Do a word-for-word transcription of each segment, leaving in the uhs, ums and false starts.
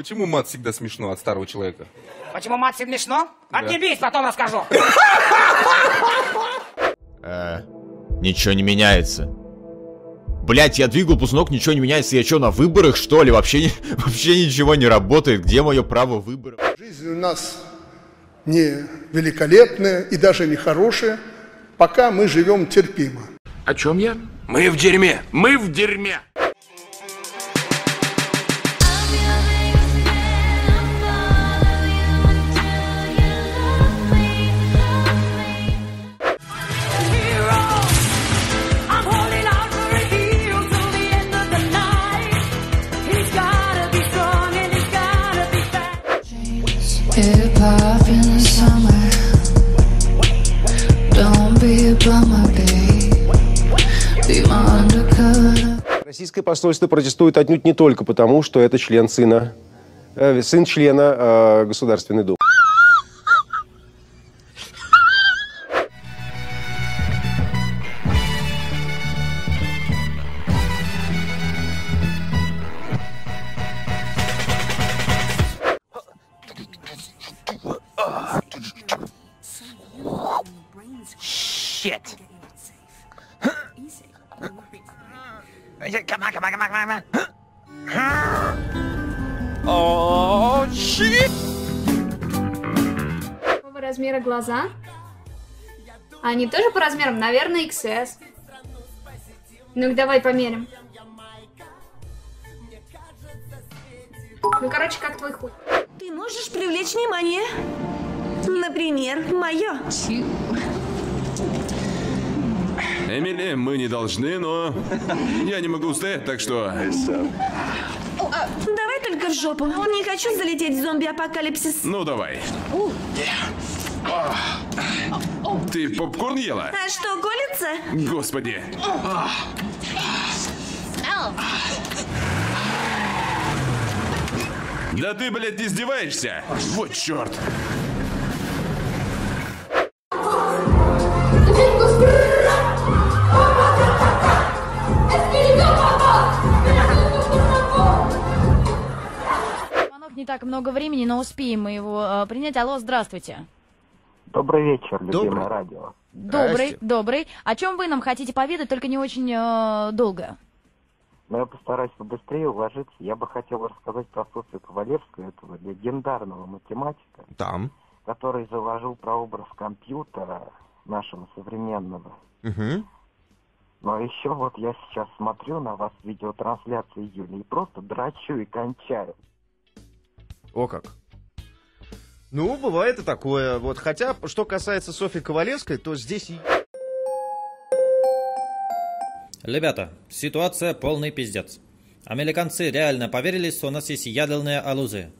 Почему мат всегда смешно от старого человека? Почему мат всегда смешно? Отъебись, потом расскажу. Ничего не меняется. Блять, я двигал пуснок, ничего не меняется. Я что, на выборах, что ли? Вообще, вообще ничего не работает. Где мое право выбора? Жизнь у нас не великолепная и даже не хорошая. Пока мы живем терпимо. О чем я? Мы в дерьме. Мы в дерьме. Российское посольство протестует отнюдь не только потому, что это член сына, э, сын члена э, Государственной Думы. Какого размера глаза? Они тоже по размерам? Наверное, икс эс. Ну-ка, давай померим. Ну, короче, как твой хуй. Ты можешь привлечь внимание? Например, мое. Эмили, мы не должны, но я не могу стоять, так что... Давай только в жопу. Не хочу залететь в зомби-апокалипсис. Ну, давай. Ты попкорн ела? А что, колется? Господи. Да ты, блядь, не издеваешься? Вот черт. Не так много времени, но успеем мы его э, принять. Алло, здравствуйте. Добрый вечер, любимое радио. Добрый, добрый. О чем вы нам хотите поведать, только не очень э, долго? Но я постараюсь побыстрее уложиться. Я бы хотел рассказать про Софию Ковалевскую, этого легендарного математика, там. который заложил прообраз компьютера нашего современного. Угу. Но еще вот я сейчас смотрю на вас видеотрансляции июня и просто драчу и кончаю. О как. Ну, бывает и такое. Вот. Хотя, что касается Софьи Ковалевской, то здесь... Ребята, ситуация полный пиздец. Американцы реально поверили, что у нас есть ядерные оружие.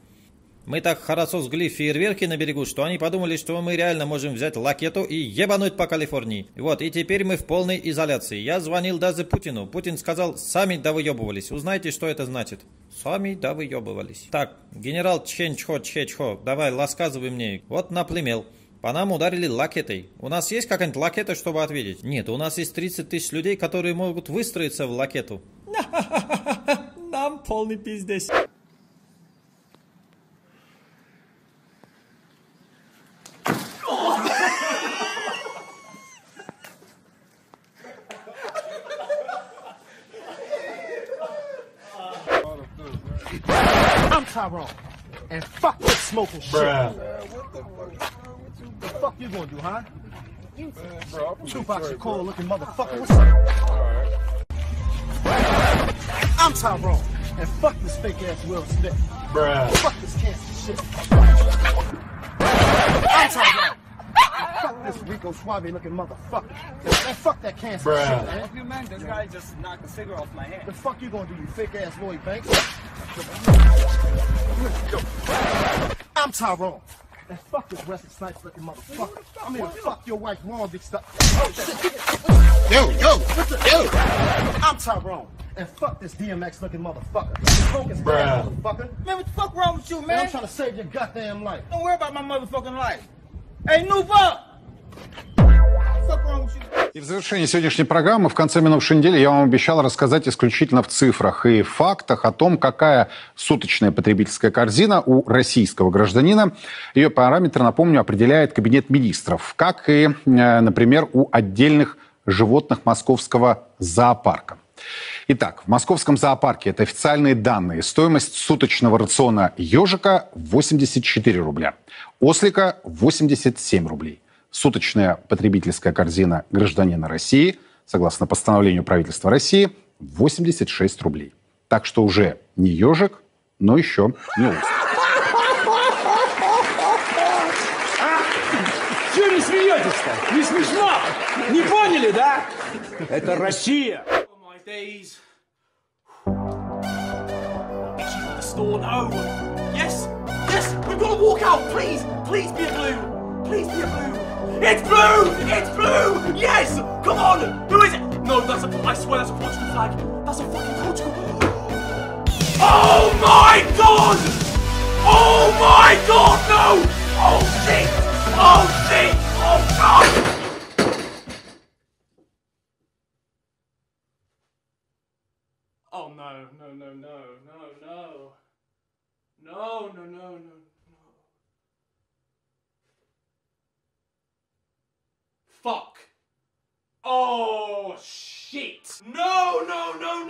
Мы так хорошо сгли фейерверки на берегу, что они подумали, что мы реально можем взять лакету и ебануть по Калифорнии. Вот, и теперь мы в полной изоляции. Я звонил даже Путину. Путин сказал, сами довыебывались. Узнайте, что это значит. Сами довыебывались. Так, генерал Ченчхо-Чечхо, давай, рассказывай мне. Вот наплемел. По нам ударили лакетой. У нас есть какая-нибудь лакета, чтобы ответить? Нет, у нас есть тридцать тысяч людей, которые могут выстроиться в лакету. Нам полный пиздец. I'm Tyrone, and fuck this smoking shit. Bruh. Man, what the fuck? What the fuck you gonna do, huh? You two boxes cold looking motherfucker. What's up? Alright. I'm Tyrone, and fuck this fake ass Will Smith. Bruh. Fuck this cancer shit. I'm Tyrone. Fuck this Rico Suave looking motherfucker. And fuck that cancer Bruh. shit, man. You man, this guy just knocked a cigarette off my hand. The fuck you gonna do, you fake ass Lloyd Banks? I'm Tyrone. And fuck this wrestling sniper looking motherfucker. I'm here to fuck your wife wrong, big stuff. Oh shit. Yo, yo, yo. I'm Tyrone. And fuck this D M X looking motherfucker. Focus down, motherfucker. Man, what the fuck wrong with you, man? man? I'm trying to save your goddamn life. Don't worry about my motherfucking life. Hey, Nuva! What the fuck wrong with you? И в завершении сегодняшней программы, в конце минувшей недели, я вам обещал рассказать исключительно в цифрах и фактах о том, какая суточная потребительская корзина у российского гражданина. Ее параметры, напомню, определяет Кабинет министров, как и, например, у отдельных животных Московского зоопарка. Итак, в Московском зоопарке, это официальные данные, стоимость суточного рациона ежика восемьдесят четыре рубля, ослика восемьдесят семь рублей. Суточная потребительская корзина гражданина России, согласно постановлению правительства России, восемьдесят шесть рублей. Так что уже не ежик, но еще не острый. А? Чего не смеетесь-то? Не смешно? Не поняли, да? Это Россия. It's blue! It's blue! Yes! Come on! Who is it? No, that's a... I swear that's a Portugal flag. That's a fucking Portugal... Oh my God! Oh my God! No! Oh shit! Oh shit! Oh God! Oh no, no, no, no, no, no. No, no, no, no. Fuck. Oh, shit. No, no, no,